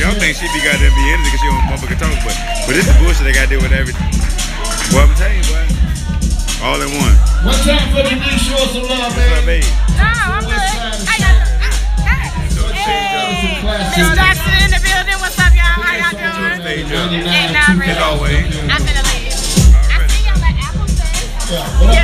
Y'all think she be goddamn be energy because she don't motherfucking talk, but this is bullshit they gotta do with everything. Boy, I'm telling you, boy. All in one. One time for the new show some love, baby. No, I'm good. I got some. Hey, Miss Jackson in the building. What's up, y'all? How y'all doing? It's always. I'm gonna leave. I see y'all at Appleton.